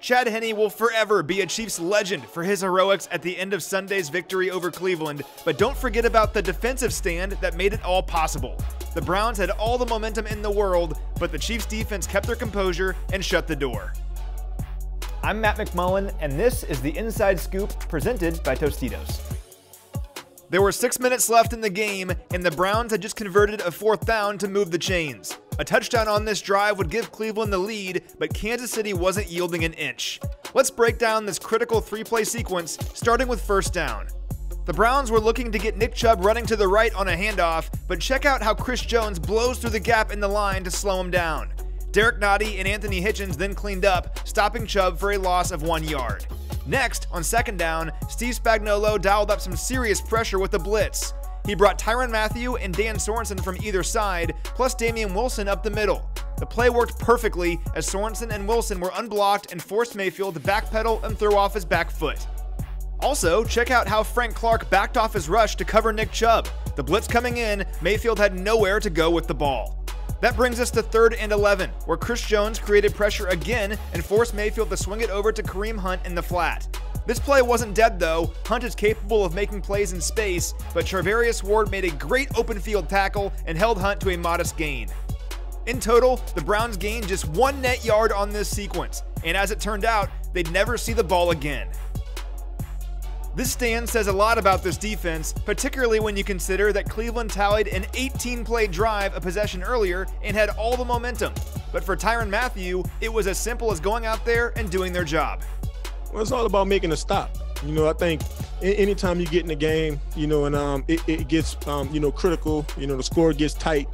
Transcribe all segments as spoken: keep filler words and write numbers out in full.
Chad Henne will forever be a Chiefs legend for his heroics at the end of Sunday's victory over Cleveland, but don't forget about the defensive stand that made it all possible. The Browns had all the momentum in the world, but the Chiefs defense kept their composure and shut the door. I'm Matt McMullen, and this is the Inside Scoop presented by Tostitos. There were six minutes left in the game, and the Browns had just converted a fourth down to move the chains. A touchdown on this drive would give Cleveland the lead, but Kansas City wasn't yielding an inch. Let's break down this critical three-play sequence, starting with first down. The Browns were looking to get Nick Chubb running to the right on a handoff, but check out how Chris Jones blows through the gap in the line to slow him down. Derek Nottie and Anthony Hitchens then cleaned up, stopping Chubb for a loss of one yard. Next, on second down, Steve Spagnolo dialed up some serious pressure with the blitz. He brought Tyrann Mathieu and Dan Sorensen from either side, plus Damian Wilson up the middle. The play worked perfectly as Sorensen and Wilson were unblocked and forced Mayfield to backpedal and throw off his back foot. Also, check out how Frank Clark backed off his rush to cover Nick Chubb. The blitz coming in, Mayfield had nowhere to go with the ball. That brings us to third and eleven, where Chris Jones created pressure again and forced Mayfield to swing it over to Kareem Hunt in the flat. This play wasn't dead though. Hunt is capable of making plays in space, but Charvarius Ward made a great open field tackle and held Hunt to a modest gain. In total, the Browns gained just one net yard on this sequence, and as it turned out, they'd never see the ball again. This stand says a lot about this defense, particularly when you consider that Cleveland tallied an eighteen-play drive a possession earlier and had all the momentum. But for Tyrann Mathieu, it was as simple as going out there and doing their job. Well, it's all about making a stop. You know, I think anytime you get in a game, you know, and um, it, it gets, um, you know, critical, you know, the score gets tight,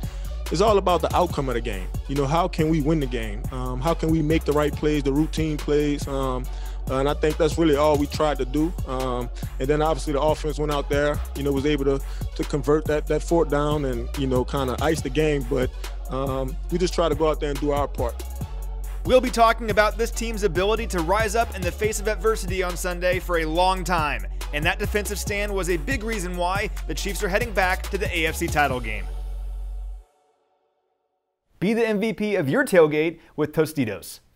it's all about the outcome of the game. You know, how can we win the game? Um, how can we make the right plays, the routine plays? Um, Uh, and I think that's really all we tried to do. Um, and then obviously the offense went out there, you know, was able to to convert that that fourth down and, you know, kind of ice the game. But um, we just try to go out there and do our part. We'll be talking about this team's ability to rise up in the face of adversity on Sunday for a long time. And that defensive stand was a big reason why the Chiefs are heading back to the A F C title game. Be the M V P of your tailgate with Tostitos.